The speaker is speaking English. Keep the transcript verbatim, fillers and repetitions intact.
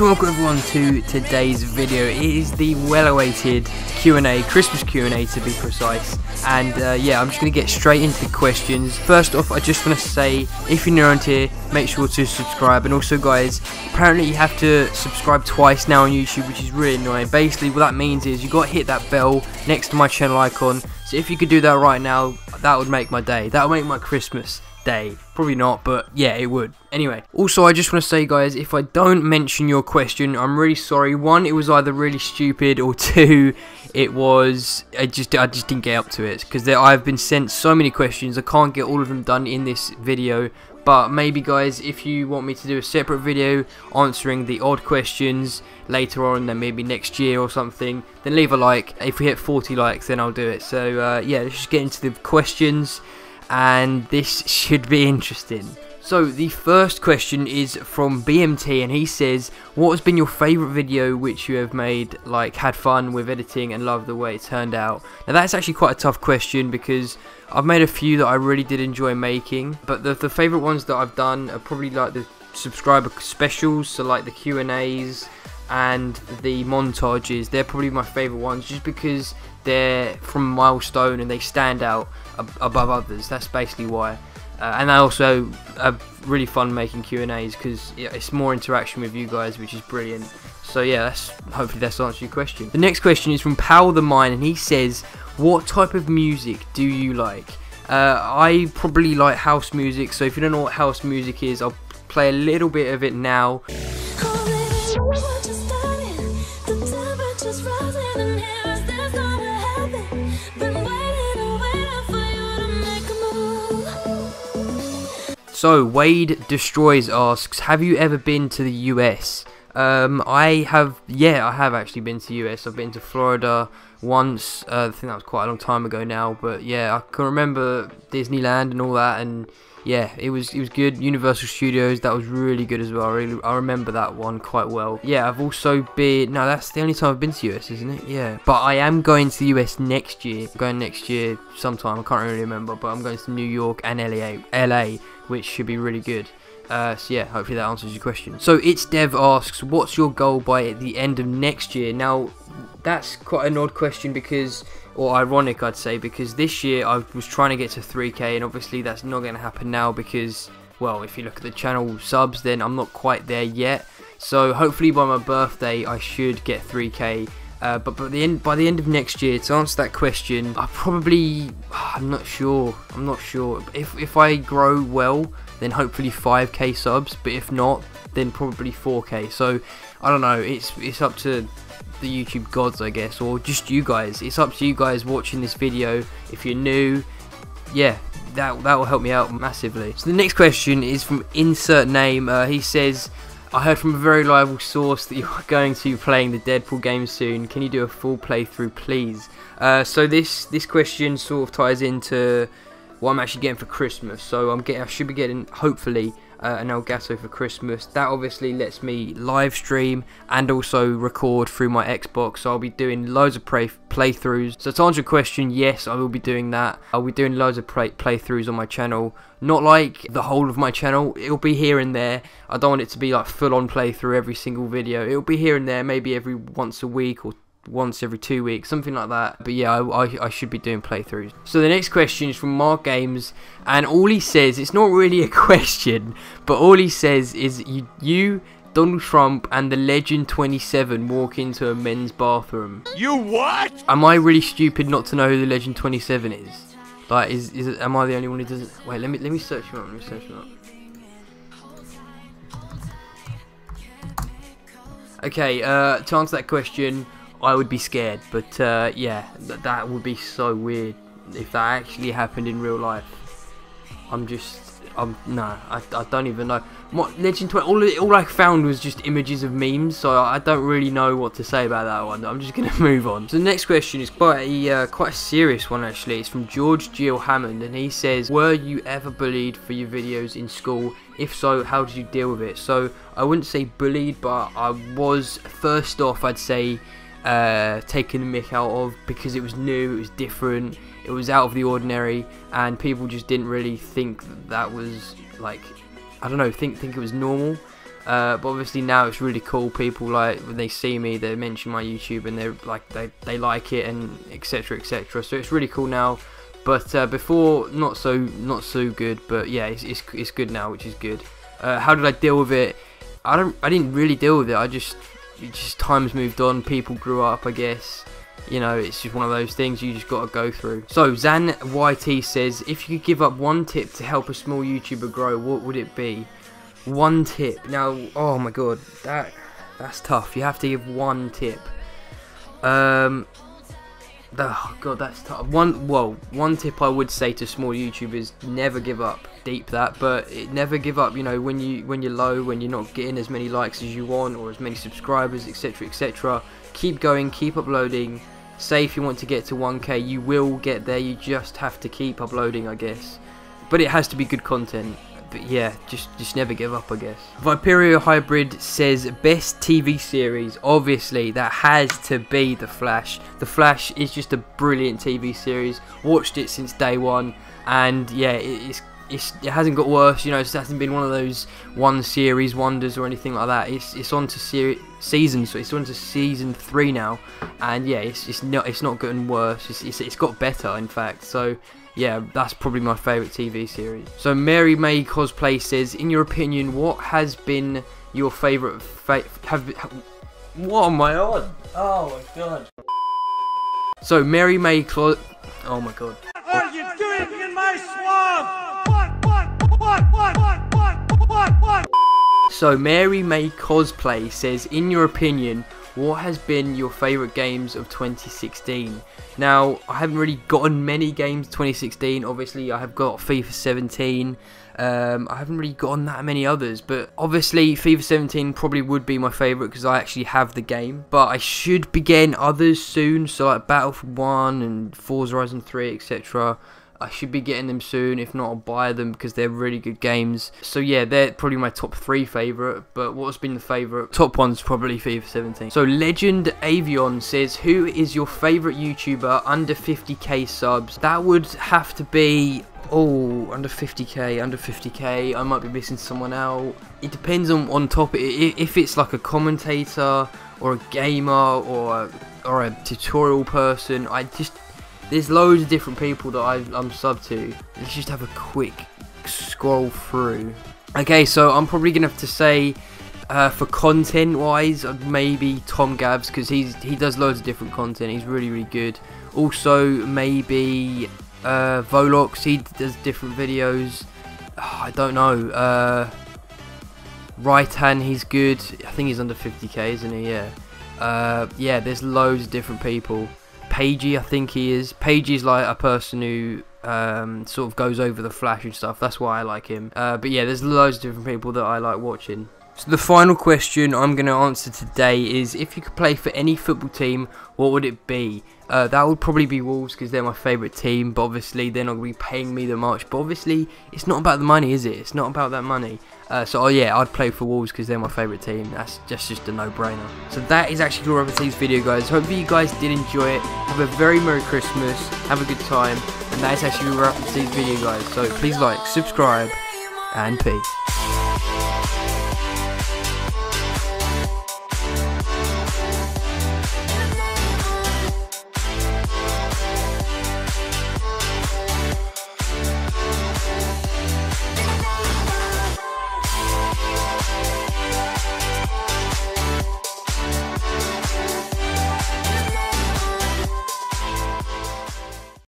so welcome everyone to today's video. It is the well-awaited Q and A, Christmas Q and A to be precise, and uh, yeah, I'm just going to get straight into the questions. First off, I just want to say, if you're new around here, make sure to subscribe, and also guys, apparently you have to subscribe twice now on YouTube, which is really annoying. Basically what that means is you've got to hit that bell next to my channel icon, so if you could do that right now, that would make my day, that would make my Christmas day. Probably not, but yeah, it would. Anyway, also I just want to say guys, if I don't mention your question, I'm really sorry. One, it was either really stupid, or two, it was I just I just didn't get up to it, because I've been sent so many questions, I can't get all of them done in this video. But maybe guys, if you want me to do a separate video answering the odd questions later on, then maybe next year or something, then leave a like. If we hit forty likes, then I'll do it. So uh, yeah, let's just get into the questions, and this should be interesting. So the first question is from B M T, and he says, what has been your favourite video which you have made, like had fun with editing and loved the way it turned out? Now that's actually quite a tough question, because I've made a few that I really did enjoy making, but the, the favourite ones that I've done are probably like the subscriber specials, so like the Q and A's and the montages. They're probably my favourite ones, just because they're from milestone and they stand out ab above others. That's basically why. Uh, and I also have really fun making Q and A's, because it's more interaction with you guys, which is brilliant. So yeah, that's, hopefully that's answered your question. The next question is from Powell the Mine, and he says, what type of music do you like? Uh, I probably like house music, so if you don't know what house music is, I'll play a little bit of it now. So Wade Destroys asks, have you ever been to the U S? Um, I have, yeah, I have actually been to the U S. I've been to Florida once, uh, I think that was quite a long time ago now, but yeah, I can remember Disneyland and all that, and yeah, it was it was good. Universal Studios, that was really good as well. I, really, I remember that one quite well. Yeah, I've also been, no, that's the only time I've been to the U S, isn't it? Yeah, but I am going to the U S next year. I'm going next year sometime, I can't really remember, but I'm going to New York and L A, L A, which should be really good. Uh, so yeah, hopefully that answers your question. So It's Dev asks, what's your goal by the end of next year? Now, that's quite an odd question, because, or ironic I'd say, because this year I was trying to get to three K, and obviously that's not going to happen now, because, well, if you look at the channel subs, then I'm not quite there yet. So hopefully by my birthday I should get three K. Uh, but by the end by the end of next year, to answer that question, I probably I'm not sure. I'm not sure. If if I grow well, then hopefully five K subs. But if not, then probably four K. So I don't know. It's it's up to the YouTube gods, I guess, or just you guys. It's up to you guys watching this video. If you're new, yeah, that that will help me out massively. So the next question is from Insert Name. Uh, he says, I heard from a very reliable source that you are going to be playing the Deadpool game soon. Can you do a full playthrough, please? Uh, so this this question sort of ties into what I'm actually getting for Christmas. So I'm getting, I should be getting, hopefully, uh, an Elgato for Christmas. That obviously lets me live stream and also record through my Xbox. So I'll be doing loads of play playthroughs. So to answer your question, yes, I will be doing that. I'll be doing loads of play playthroughs on my channel. Not like the whole of my channel, it'll be here and there. I don't want it to be like full on playthrough every single video. It'll be here and there, maybe every once a week or once every two weeks, something like that. But yeah, I, I, I should be doing playthroughs. So the next question is from Mark Games, and all he says, it's not really a question, but all he says is, you, you Donald Trump and the legend twenty-seven walk into a men's bathroom. You what? Am I really stupid not to know who the legend twenty-seven is? Like, is, is it, am I the only one who doesn't? Wait, let me let me search him up. Let me search him up. Okay, uh, to answer that question, I would be scared, but uh, yeah, th that would be so weird if that actually happened in real life. I'm just, I'm no, I, I don't even know. What legend? All all I found was just images of memes, so I don't really know what to say about that one. I'm just gonna move on. So the next question is quite a uh, quite a serious one actually. It's from George Geo Hammond, and he says, "Were you ever bullied for your videos in school? If so, how did you deal with it?" So I wouldn't say bullied, but I was, first off, I'd say, Uh, taking the mick out of, because it was new, it was different, it was out of the ordinary, and people just didn't really think that, that was like, I don't know, think think it was normal. Uh, but obviously now it's really cool. People, like, when they see me, they mention my YouTube and they're like, they they like it, and etc, etc. So it's really cool now. But uh, before, not so not so good. But yeah, it's it's, it's good now, which is good. Uh, how did I deal with it? I don't I didn't really deal with it. I just it just times moved on. People grew up, I guess. You know, it's just one of those things you just got to go through. So Zan Y T says, if you could give up one tip to help a small YouTuber grow, what would it be? One tip. Now, oh my god, that that's tough. You have to give one tip. Um, oh god, that's tough. One, well, one tip I would say to small YouTubers: never give up. Deep that, but it, never give up. You know, when you when you're low, when you're not getting as many likes as you want or as many subscribers, et cetera, et cetera. Keep going, keep uploading. Say if you want to get to one K, you will get there. You just have to keep uploading, I guess. But it has to be good content. But yeah, just just never give up, I guess. Viperio Hybrid says, best T V series. Obviously, that has to be The Flash. The Flash is just a brilliant T V series. Watched it since day one, and yeah, it's it's it hasn't got worse. You know, it hasn't been one of those one series wonders or anything like that. It's it's on to series season, so it's on to season three now, and yeah, it's it's not it's not getting worse. It's it's, it's got better, in fact. So. Yeah, that's probably my favourite T V series. So Mary May Cosplay says, in your opinion, what has been your favourite fa have what am I on? Oh my god. So Mary May Clo oh my god. What are you doing in my swamp? What what what what what what what what? So Mary May Cosplay says, in your opinion, what has been your favourite games of twenty sixteen? Now, I haven't really gotten many games twenty sixteen. Obviously, I have got FIFA seventeen. Um, I haven't really gotten that many others. But obviously, FIFA seventeen probably would be my favourite because I actually have the game. But I should be getting others soon. So, like Battlefield one and Forza Horizon three, et cetera. I should be getting them soon. If not, I'll buy them because they're really good games. So yeah, they're probably my top three favourite. But what's been the favourite? Top one's probably FIFA seventeen. So Legend Avion says, who is your favourite YouTuber under fifty K subs? That would have to be... Oh, under fifty K, under fifty K. I might be missing someone out. It depends on, on topic. If it's like a commentator or a gamer or a, or a tutorial person, I just... There's loads of different people that I, I'm subbed to. Let's just have a quick scroll through. Okay, so I'm probably going to have to say, uh, for content-wise, maybe Tom Gabs, because he's he does loads of different content. He's really, really good. Also, maybe uh, Volox. He does different videos. Oh, I don't know. Uh, Raitan, he's good. I think he's under fifty K, isn't he? Yeah. Uh, yeah, there's loads of different people. Pagey, I think he is. Pagey's like a person who um, sort of goes over the Flash and stuff. That's why I like him. Uh, but yeah, there's loads of different people that I like watching. So the final question I'm going to answer today is, if you could play for any football team, what would it be? Uh, that would probably be Wolves because they're my favourite team. But obviously, they're not going to be paying me that much. But obviously, it's not about the money, is it? It's not about that money. Uh, so, oh yeah, I'd play for Wolves because they're my favourite team. That's just, just a no-brainer. So that is actually all over today's video, guys. Hopefully you guys did enjoy it. Have a very Merry Christmas. Have a good time. And that is actually all over today's video, guys. So please like, subscribe, and peace.